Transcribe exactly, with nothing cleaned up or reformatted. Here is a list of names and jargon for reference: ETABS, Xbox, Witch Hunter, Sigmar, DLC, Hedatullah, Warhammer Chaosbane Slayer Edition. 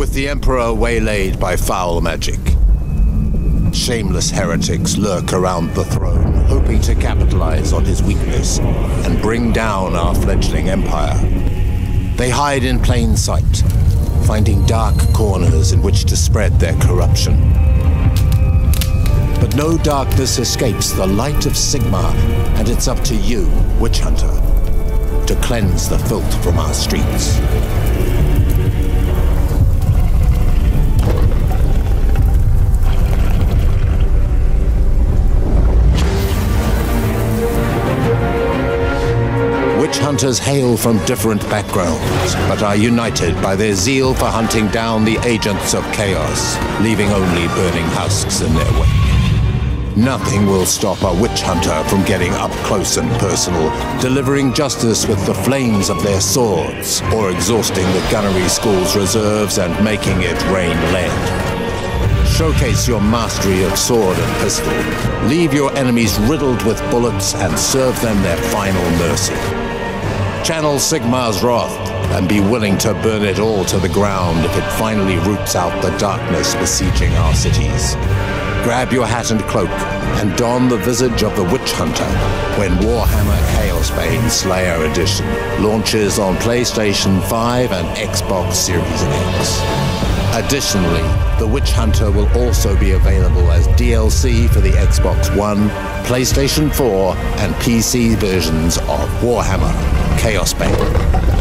with the Emperor waylaid by foul magic. Shameless heretics lurk around the throne, hoping to capitalize on his weakness and bring down our fledgling empire. They hide in plain sight, finding dark corners in which to spread their corruption. But no darkness escapes the light of Sigmar, and it's up to you, Witch Hunter, to cleanse the filth from our streets. Witch hunters hail from different backgrounds, but are united by their zeal for hunting down the agents of chaos, leaving only burning husks in their wake. Nothing will stop a witch hunter from getting up close and personal, delivering justice with the flames of their swords, or exhausting the gunnery school's reserves and making it rain lead. Showcase your mastery of sword and pistol. Leave your enemies riddled with bullets and serve them their final mercy. Channel Sigmar's wrath and be willing to burn it all to the ground if it finally roots out the darkness besieging our cities. Grab your hat and cloak and don the visage of the Witch Hunter when Warhammer Chaosbane Slayer Edition launches on PlayStation five and Xbox Series X. Additionally, the Witch Hunter will also be available as D L C for the Xbox One, PlayStation four, and P C versions of Warhammer Chaosbane.